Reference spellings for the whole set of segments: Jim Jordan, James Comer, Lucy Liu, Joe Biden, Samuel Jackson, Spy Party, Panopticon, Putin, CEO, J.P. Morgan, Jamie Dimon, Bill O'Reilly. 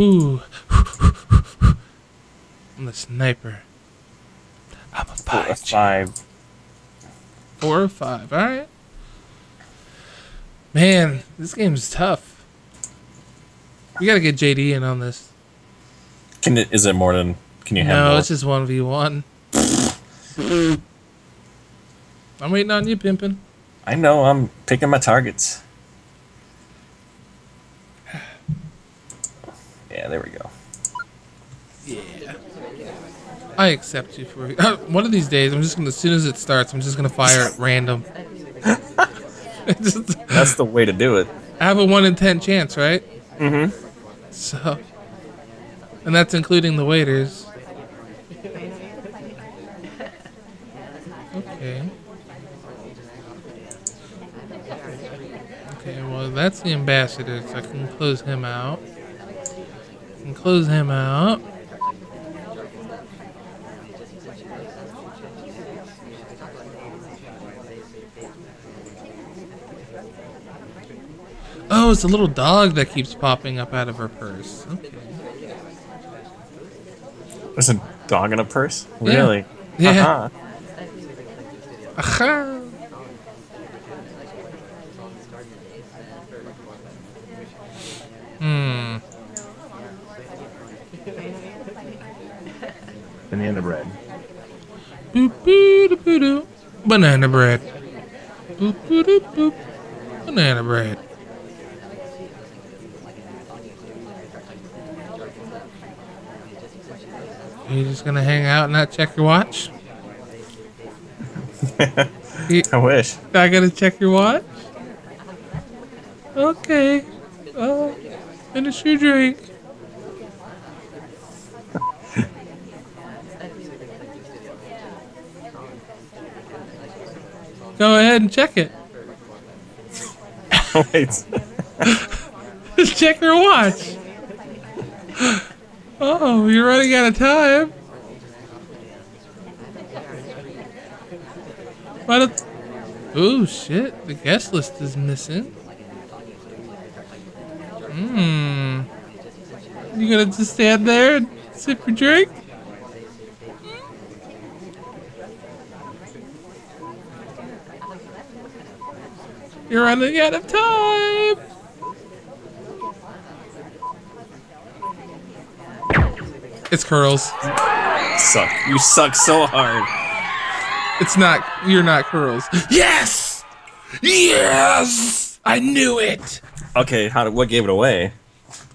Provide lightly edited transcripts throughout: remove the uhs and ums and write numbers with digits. Whoo. I'm a sniper. I'm a 5. 4 or 5, alright. Man, this game's tough. We gotta get JD in on this. Is it more than can you handle? No, it's just 1v1. I'm waiting on you, pimpin'. I know, I'm picking my targets. Yeah, there we go. Yeah. I accept you for one of these days. I'm just gonna, as soon as it starts, I'm just gonna fire at random. That's the way to do it. I have a 1 in 10 chance, right? Mm-hmm. So, and that's including the waiters. Okay. Okay. Well, that's the ambassador, so I can close him out. I can close him out. Oh, it's a little dog that keeps popping up out of her purse. Okay. There's a dog in a purse? Yeah. Really? Yeah. Uh-huh. Uh-huh. Hmm. Banana bread. Boop, boop, boop, boop. Banana bread. Boop, boop, boop, boop. Banana bread. Are you just gonna hang out and not check your watch? I wish. I gotta check your watch? Okay. Oh, finish your drink. Go ahead and check it. Wait. Just check your watch. Oh, you're running out of time. What? Oh shit! The guest list is missing. Hmm. You gonna just stand there and sip your drink? You're running out of time. It's Curls. You suck. You suck so hard. It's not. You're not Curls. Yes! Yes! I knew it! Okay, what gave it away?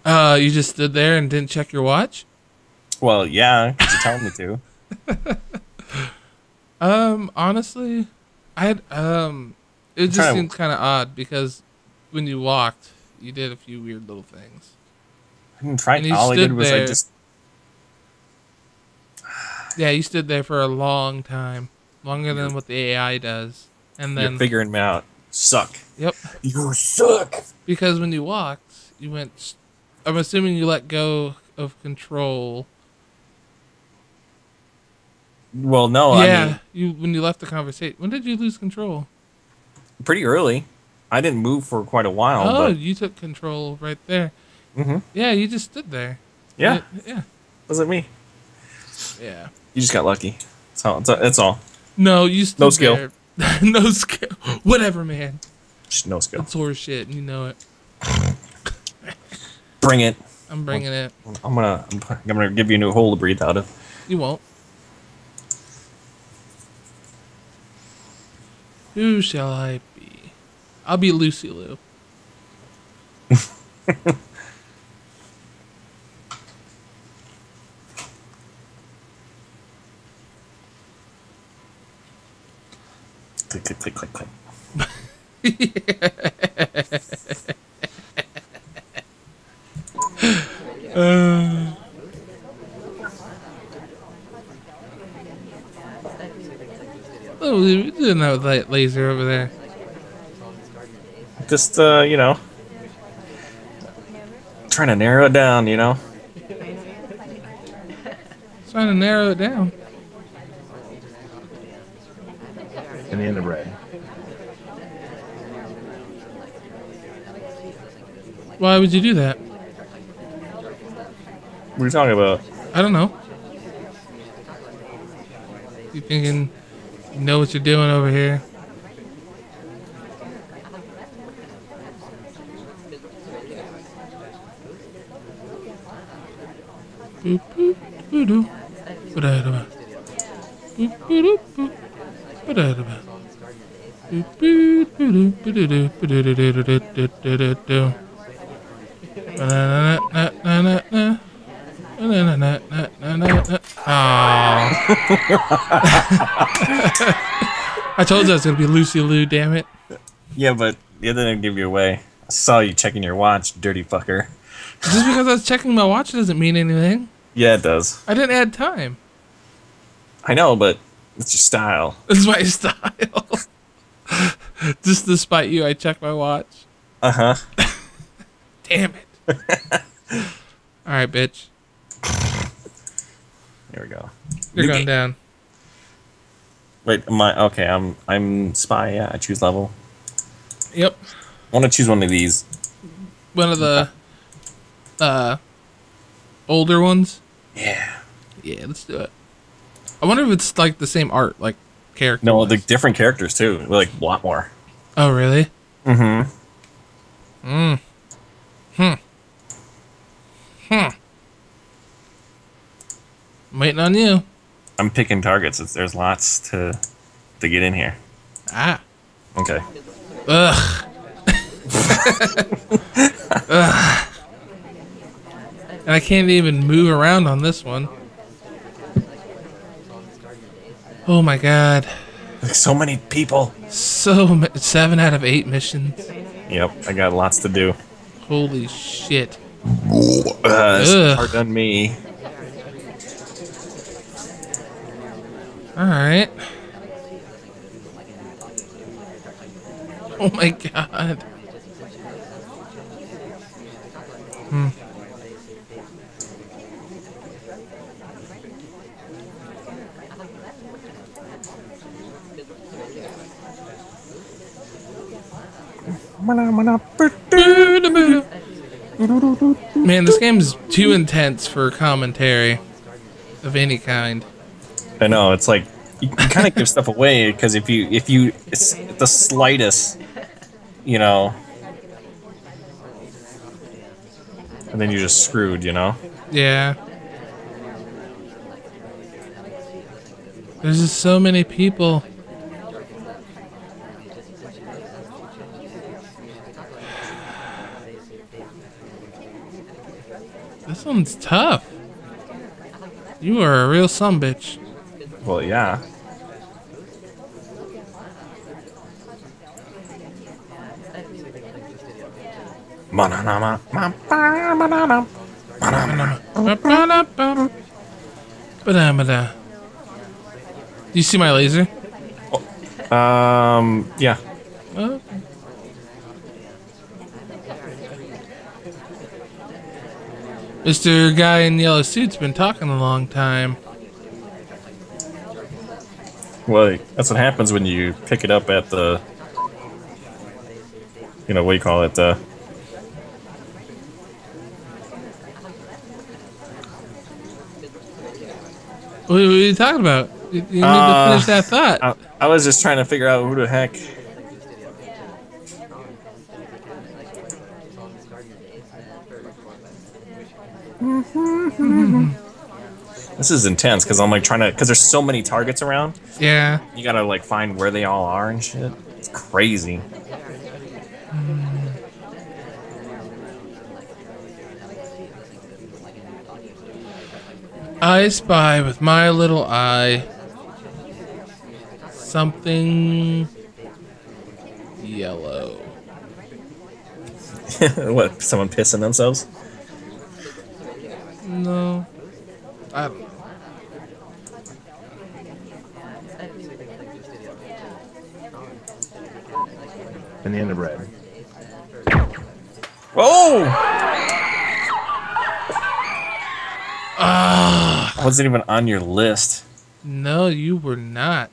You just stood there and didn't check your watch? Well, yeah, because you told me to. Honestly, I had, it just seemed kind of odd because when you walked, you did a few weird little things. I didn't try. All I did was I just... Yeah, you stood there for a long time. Longer than what the AI does. And then you're figuring me out. Suck. Yep. You suck! Because when you walked, you went... I'm assuming you let go of control. Well, no, yeah, I mean... Yeah, when you left the conversation... When did you lose control? Pretty early. I didn't move for quite a while. Oh, but... you took control right there. Mm-hmm. Yeah, you just stood there. Yeah. Yeah. Wasn't me. Yeah. You just got lucky. That's all. No, you still. No skill. No skill. Whatever, man. Just no skill. It's horse shit, and you know it. Bring it. I'm bringing it. I'm gonna give you a new hole to breathe out of. You won't. Who shall I be? I'll be Lucy Liu. Click, click, click, click. Oh, we didn't have that laser over there. Just, you know, trying to narrow it down, you know. Trying to narrow it down. Banana bread. Why would you do that? What are you talking about? I don't know. You thinking, you know what you're doing over here? I told you it's gonna be Lucy Liu, damn it. Yeah, but it didn't give you away. I saw you checking your watch, dirty fucker. Just because I was checking my watch doesn't mean anything. Yeah, it does. I didn't add time. I know, but it's your style. It's my style. Just despite you, I check my watch. Uh huh. Damn it. All right, bitch. Here we go. You're going down. Wait, okay? I'm spy. Yeah, I choose level. Yep. I want to choose one of these. One of the older ones. Yeah. Yeah, let's do it. I wonder if it's like the same art, like character. No, the different characters too. Like a lot more. Oh, really? Mm-hmm. Mm. Hmm. Hmm. I'm waiting on you. I'm picking targets. There's lots to get in here. Ah. Okay. Ugh. Ugh. And I can't even move around on this one. Oh my god. Like so many people. So 7 out of 8 missions. Yep, I got lots to do. Holy shit. It's hard on me. Alright. Oh my god. Hmm. Man, this game is too intense for commentary of any kind. I know, it's like you kind of give stuff away because if you it's the slightest, you know, and then you're just screwed, you know. Yeah. There's just so many people. This one's tough. You are a real sumbitch. Well, yeah. Do you see my laser? Oh, yeah. Oh. Mr. Guy in yellow suit's been talking a long time. Well, that's what happens when you pick it up at the, you know, what do you call it? What are you talking about? You need to finish that thought. I was just trying to figure out who the heck. This is intense because I'm like trying to, because there's so many targets around. Yeah. You gotta like find where they all are and shit. It's crazy. I spy with my little eye something yellow. What? Someone pissing themselves? No. I don't know. Banana bread. Whoa! I wasn't even on your list. No, you were not.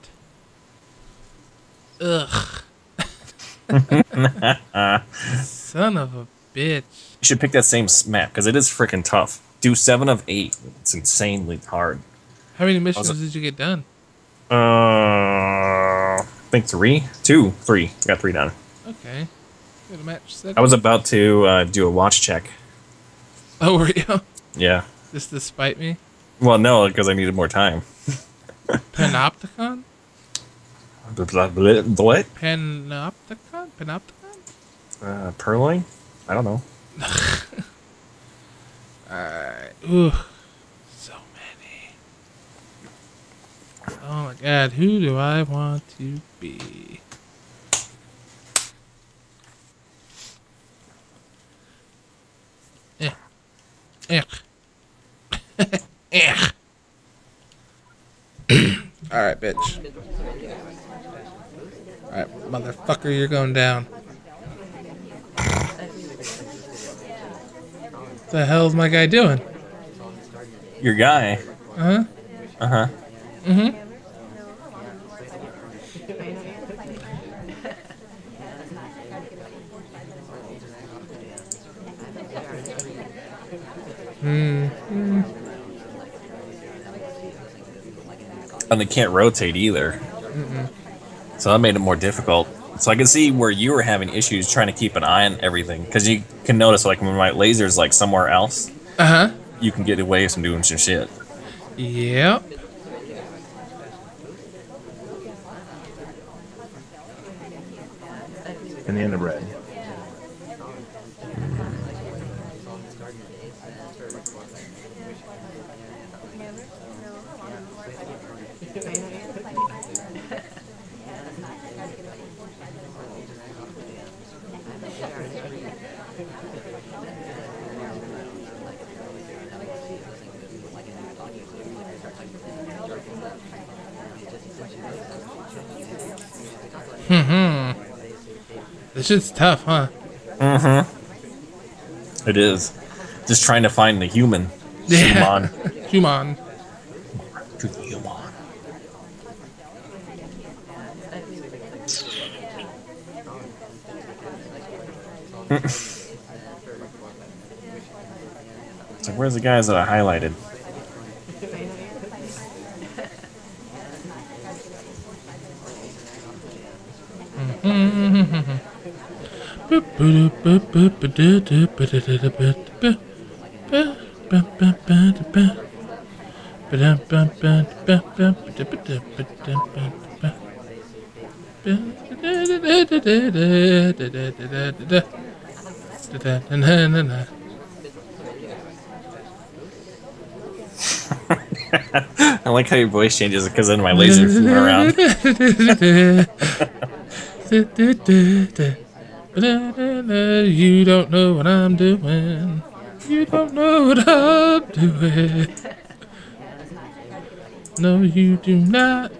Ugh. Son of a bitch. You should pick that same map because it is freaking tough. do 7 of 8. It's insanely hard. How many missions did you get done? I think 3. 2, 3. I got 3 done. Okay. Got a match set. I was about to do a watch check. Oh, were you? Yeah. Just to spite me? Well, no, because I needed more time. Panopticon? What? Panopticon? Panopticon? Purloin? I don't know. Alright. Ooh. So many. Oh my god, who do I want to be? Eh. Eh. Eh. Alright, bitch. Alright, motherfucker, you're going down. What the hell is my guy doing? Your guy? Uh-huh. Uh-huh. Mm-hmm. And they can't rotate either. Mm-hmm. So that made it more difficult. So I can see where you were having issues trying to keep an eye on everything, because you can notice, like, when my laser's like somewhere else, you can get away from doing some shit. Yep. And the underbred. This shit's tough, huh? Mm-hmm. It is. Just trying to find the human. Yeah. Human. Human. So where's the guys that I highlighted? I like how your voice changes because then my laser flew around. You don't know what I'm doing. You don't know what I'm doing. No, you do not.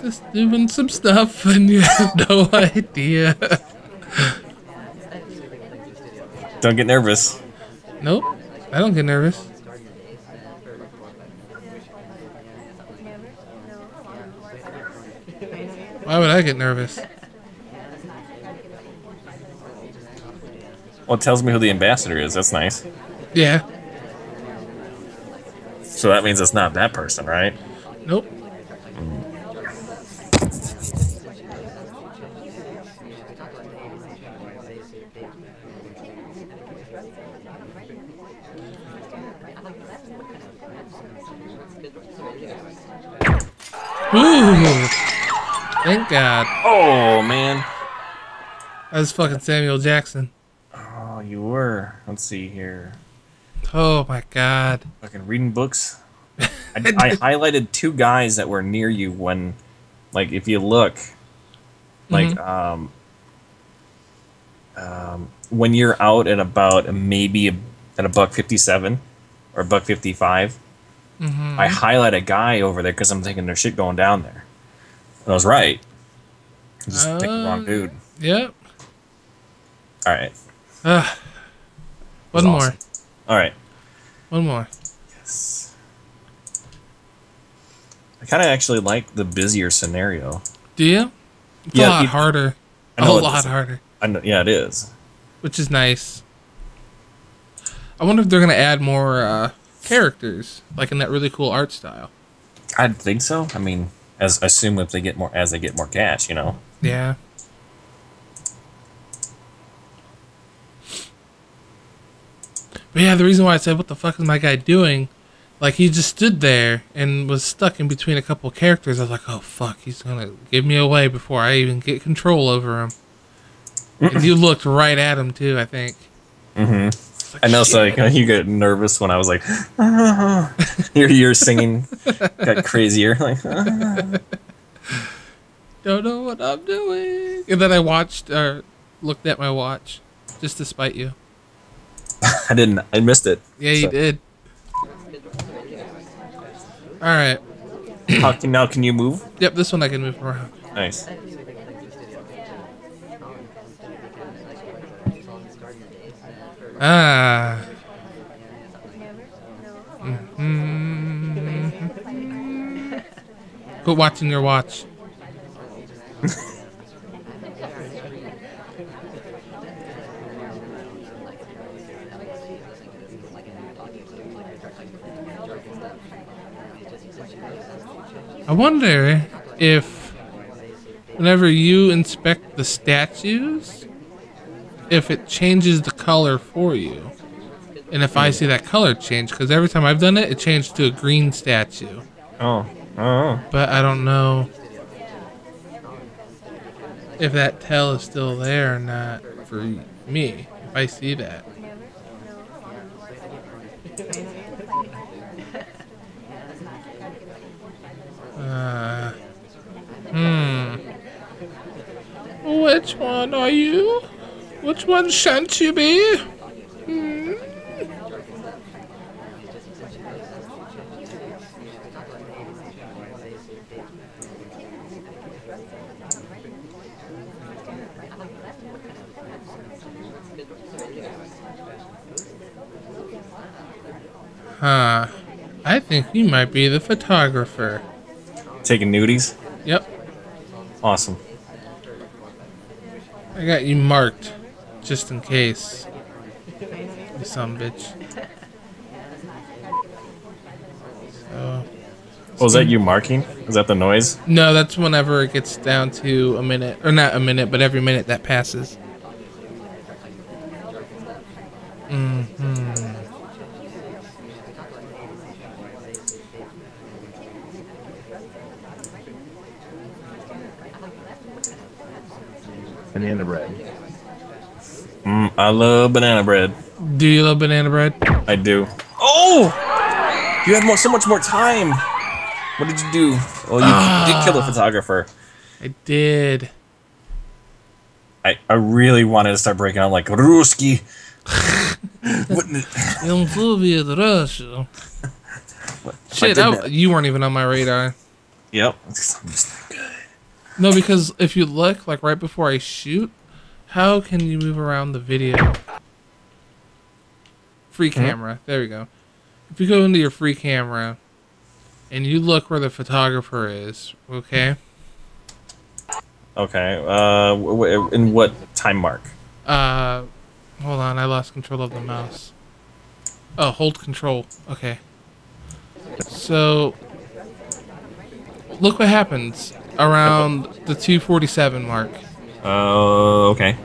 Just doing some stuff and you have no idea. Don't get nervous. Nope, I don't get nervous. Why would I get nervous? Well, it tells me who the ambassador is. That's nice. Yeah. So that means it's not that person, right? Nope. Ooh! Thank God. Oh, man. That was fucking Samuel Jackson. Oh, you were. Let's see here. Oh my god. Fucking reading books. I highlighted 2 guys that were near you when, like, if you look, like, when you're out at about maybe at a $1.57 or $1.55, I highlight a guy over there because I'm thinking there's shit going down there. And I was right. Just pick the wrong dude. Yep. All right. One more. Awesome. All right. One more. Yes. I kind of actually like the busier scenario. Do you? It's a lot harder. A whole lot harder. I know, yeah, it is. Which is nice. I wonder if they're going to add more characters, like in that really cool art style. I'd think so. I mean, I assume if they get more, as they get more cash, you know. Yeah. But yeah, the reason why I said, what the fuck is my guy doing? Like, he just stood there and was stuck in between a couple of characters. I was like, oh, fuck, he's going to give me away before I even get control over him. And you looked right at him, too, I think. Mm-hmm. Like, and also, like, you get nervous when I was like, ah. Your singing got crazier. Like, ah. Don't know what I'm doing. And then I watched, or looked at my watch, just to spite you. I didn't. I missed it. Yeah, you did. All right. Now can you move? Yep, this one I can move around. Nice. Ah. Mm-hmm. Quit watching your watch. I wonder if whenever you inspect the statues, if it changes the color for you. And if I see that color change, because every time I've done it, it changed to a green statue. Oh. Oh. But I don't know if that tell is still there or not for me, if I see that. Which one are you? Which one shan't you be? Hmm. Huh. I think you might be the photographer. Taking nudies? Yep. Awesome. I got you marked, just in case. You sumbitch. So, oh, is that you marking? Is that the noise? No, that's whenever it gets down to a minute. Or not a minute, but every minute that passes. Mm-hmm. Banana bread. I love banana bread. Do you love banana bread? I do. Oh! You had so much more time. What did you do? Oh, you did kill the photographer. I did. I really wanted to start breaking out like Ruski. Shit, you weren't even on my radar. Yep. I'm just good. No, because if you look, like right before I shoot, how can you move around the video? Free camera. There we go. If you go into your free camera and you look where the photographer is, okay? Okay. In what time mark? Hold on. I lost control of the mouse. Oh, hold control. Okay. So, look what happens. Around the 2:47 mark. Oh, okay.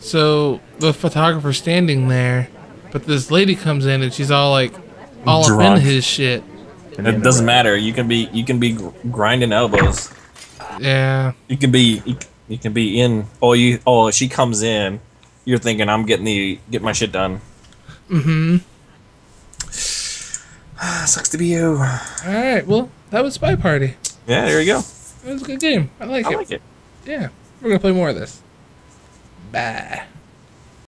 So the photographer's standing there, but this lady comes in and she's all like, all drunk. Up in his shit. And it doesn't matter. You can be grinding elbows. Yeah. You can be in. Oh, she comes in. You're thinking I'm get my shit done. Mm-hmm. Sucks to be you. All right. Well, that was Spy Party. Yeah. There we go. It was a good game. I like it. Yeah. We're going to play more of this. Bye.